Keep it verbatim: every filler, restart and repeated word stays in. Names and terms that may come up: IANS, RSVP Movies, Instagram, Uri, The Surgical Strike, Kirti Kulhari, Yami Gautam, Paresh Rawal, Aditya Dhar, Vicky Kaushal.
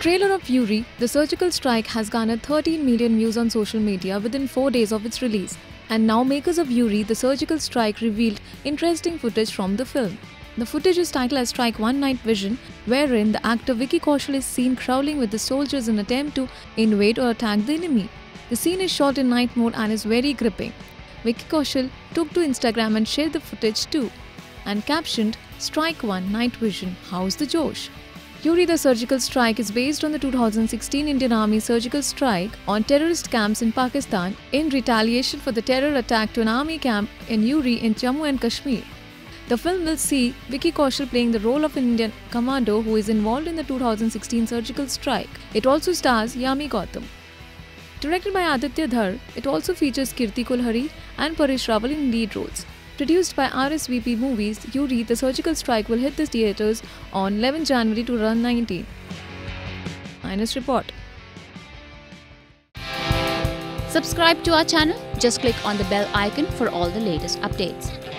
trailer of Uri, The Surgical Strike has garnered thirteen million views on social media within four days of its release, and now makers of Uri, The Surgical Strike revealed interesting footage from the film. The footage is titled as Strike One Night Vision, wherein the actor Vicky Kaushal is seen prowling with the soldiers in an attempt to invade or attack the enemy. The scene is shot in night mode and is very gripping. Vicky Kaushal took to Instagram and shared the footage too, and captioned, Strike One Night Vision, how's the Josh? Uri, The Surgical Strike is based on the two thousand sixteen Indian Army surgical strike on terrorist camps in Pakistan in retaliation for the terror attack to an army camp in Uri in Jammu and Kashmir. The film will see Vicky Kaushal playing the role of an Indian commando who is involved in the two thousand sixteen surgical strike. It also stars Yami Gautam. Directed by Aditya Dhar, it also features Kirti Kulhari and Paresh Rawal in lead roles. Produced by R S V P Movies, Uri, The Surgical Strike will hit the theatres on eleventh of January two thousand nineteen. I A N S Report. Subscribe to our channel. Just click on the bell icon for all the latest updates.